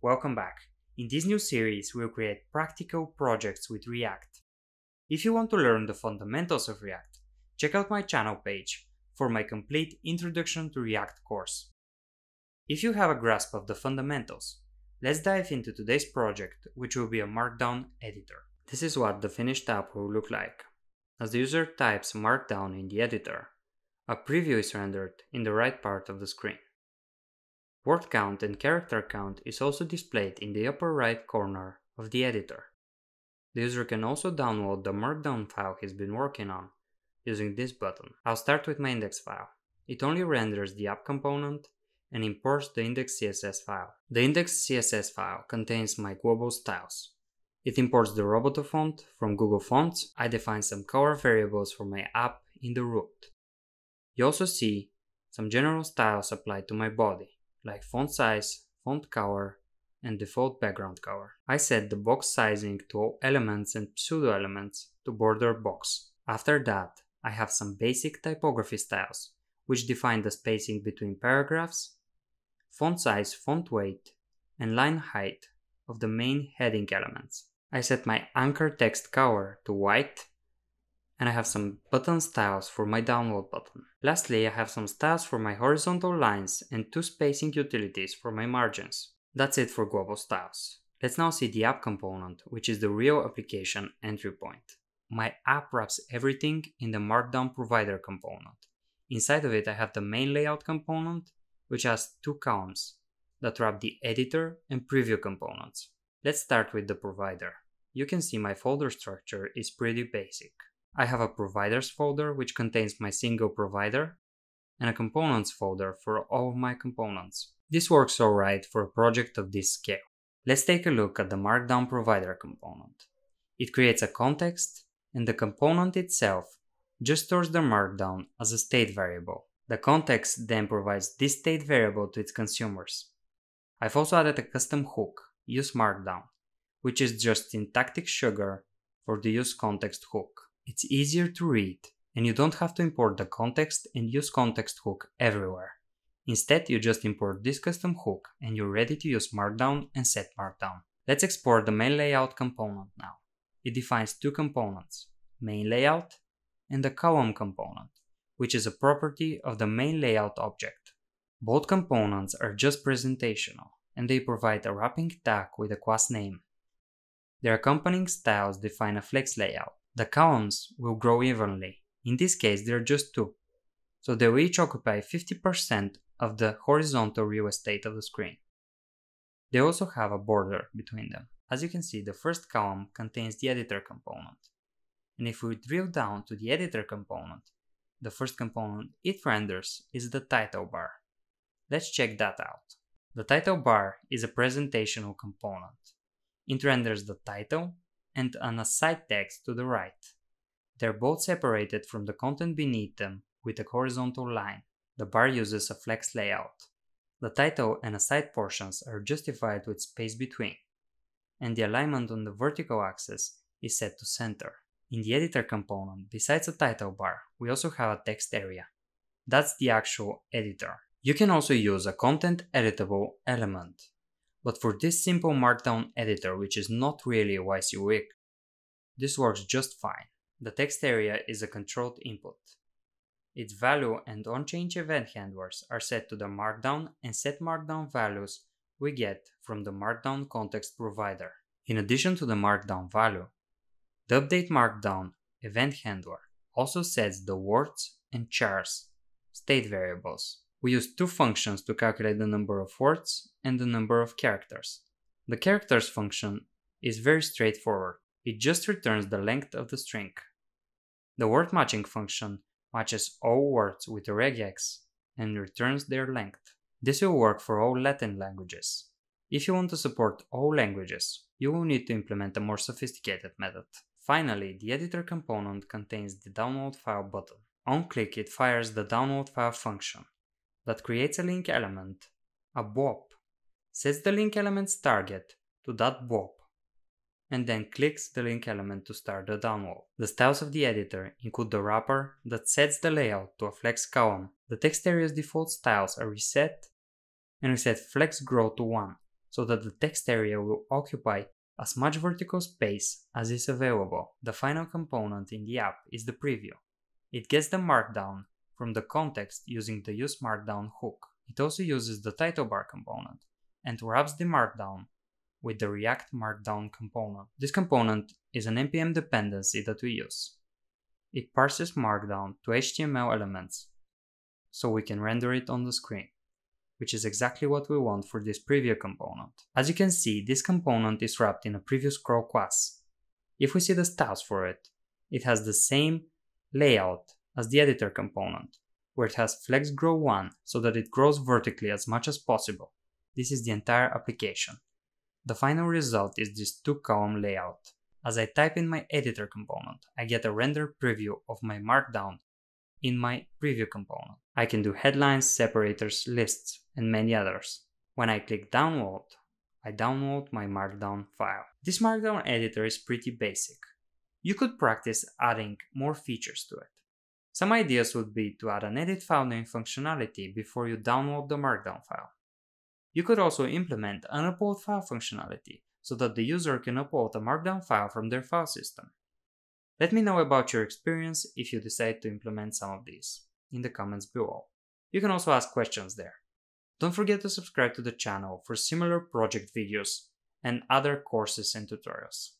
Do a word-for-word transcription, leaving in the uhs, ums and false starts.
Welcome back. In this new series, we'll create practical projects with React. If you want to learn the fundamentals of React, check out my channel page for my complete Introduction to React course. If you have a grasp of the fundamentals, let's dive into today's project, which will be a Markdown editor. This is what the finished app will look like. As the user types Markdown in the editor, a preview is rendered in the right part of the screen. Word count and character count is also displayed in the upper right corner of the editor. The user can also download the Markdown file he's been working on using this button. I'll start with my index file. It only renders the app component and imports the index dot C S S file. The index dot C S S file contains my global styles. It imports the Roboto font from Google Fonts. I define some color variables for my app in the root. You also see some general styles applied to my body, like font size, font color, and default background color. I set the box sizing to all elements and pseudo-elements to border box. After that, I have some basic typography styles, which define the spacing between paragraphs, font size, font weight, and line height of the main heading elements. I set my anchor text color to white, and I have some button styles for my download button. Lastly, I have some styles for my horizontal lines and two spacing utilities for my margins. That's it for global styles. Let's now see the app component, which is the real application entry point. My app wraps everything in the Markdown provider component. Inside of it, I have the main layout component, which has two columns that wrap the editor and preview components. Let's start with the provider. You can see my folder structure is pretty basic. I have a providers folder, which contains my single provider, and a components folder for all of my components. This works alright for a project of this scale. Let's take a look at the Markdown provider component. It creates a context, and the component itself just stores the Markdown as a state variable. The context then provides this state variable to its consumers. I've also added a custom hook, use Markdown, which is just syntactic sugar for the useContext hook. It's easier to read, and you don't have to import the context and useContext hook everywhere. Instead, you just import this custom hook and you're ready to use Markdown and set Markdown. Let's export the main layout component now. It defines two components, main layout and the column component, which is a property of the main layout object. Both components are just presentational, and they provide a wrapping tag with a class name. Their accompanying styles define a flex layout. The columns will grow evenly. In this case, there are just two, so they will each occupy fifty percent of the horizontal real estate of the screen. They also have a border between them. As you can see, the first column contains the editor component. And if we drill down to the editor component, the first component it renders is the title bar. Let's check that out. The title bar is a presentational component. It renders the title and an aside text to the right. They're both separated from the content beneath them with a horizontal line. The bar uses a flex layout. The title and aside portions are justified with space between, and the alignment on the vertical axis is set to center. In the editor component, besides a title bar, we also have a text area. That's the actual editor. You can also use a content editable element, but for this simple Markdown editor, which is not really a WYSIWYG, this works just fine. The text area is a controlled input. Its value and on-change event handlers are set to the Markdown and set Markdown values we get from the Markdown context provider. In addition to the Markdown value, the update Markdown event handler also sets the words and chars state variables. We use two functions to calculate the number of words and the number of characters. The characters function is very straightforward. It just returns the length of the string. The word matching function matches all words with a regex and returns their length. This will work for all Latin languages. If you want to support all languages, you will need to implement a more sophisticated method. Finally, the editor component contains the download file button. On click, it fires the download file function that creates a link element, a blob, sets the link element's target to that blob, and then clicks the link element to start the download. The styles of the editor include the wrapper that sets the layout to a flex column. The text area's default styles are reset, and we set flex grow to one so that the text area will occupy as much vertical space as is available. The final component in the app is the preview. It gets the markdown from the context using the useMarkdown hook. It also uses the title bar component and wraps the markdown with the React Markdown component. This component is an npm dependency that we use. It parses markdown to H T M L elements so we can render it on the screen, which is exactly what we want for this preview component. As you can see, this component is wrapped in a preview scroll class. If we see the styles for it, it has the same layout as the editor component, where it has flex grow one so that it grows vertically as much as possible. This is the entire application. The final result is this two-column layout. As I type in my editor component, I get a render preview of my markdown in my preview component. I can do headlines, separators, lists, and many others. When I click download, I download my markdown file. This markdown editor is pretty basic. You could practice adding more features to it. Some ideas would be to add an edit file name functionality before you download the markdown file. You could also implement an upload file functionality so that the user can upload a markdown file from their file system. Let me know about your experience if you decide to implement some of these in the comments below. You can also ask questions there. Don't forget to subscribe to the channel for similar project videos and other courses and tutorials.